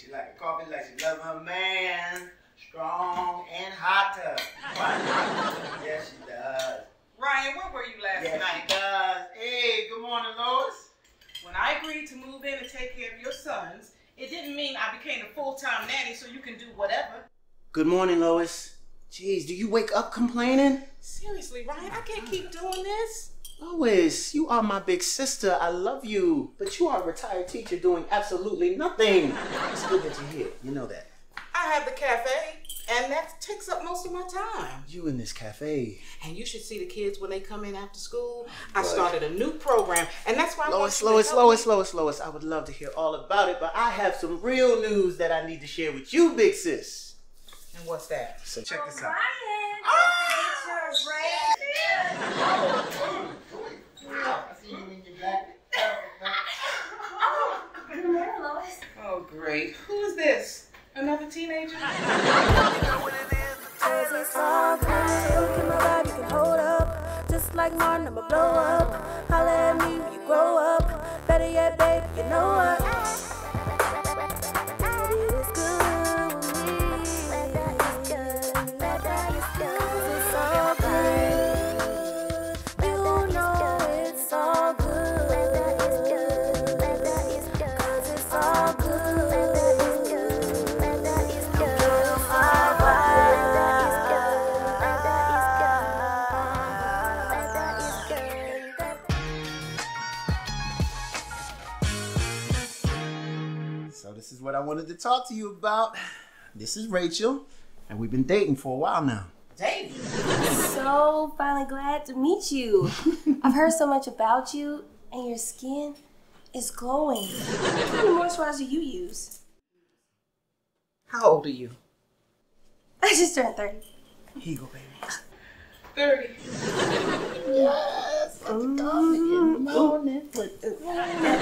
She like the coffee, like she love her man. Strong and hotter. Yes, she does. Ryan, where were you last night? She does. Hey, good morning, Lois. When I agreed to move in and take care of your sons, it didn't mean I became a full-time nanny so you can do whatever. Good morning, Lois. Jeez, do you wake up complaining? Seriously, Ryan, I can't keep doing this. Lois, you are my big sister. I love you. But you are a retired teacher doing absolutely nothing. It's good that you're here. You know that. I have the cafe, and that takes up most of my time. You in this cafe. And you should see the kids when they come in after school. What? I started a new program, and that's why Lois, I would love to hear all about it, but I have some real news that I need to share with you, big sis. And what's that? So check this out. Ryan, don't forget your red shoes. Wow. I see you when you're back. Oh, good morning, Lois. Oh, great. Who is this? Another teenager? As I saw in my vibe, you can hold up. Just like Martin, I'ma blow up. Holla at me when you grow up. Better yet, babe, you know what? What I wanted to talk to you about. This is Rachel, and we've been dating for a while now. Dating? So finally glad to meet you. I've heard so much about you, and your skin is glowing. What kind of moisturizer you use? How old are you? I just turned 30. Here you go, baby. 30. Yes, let's go in the morning.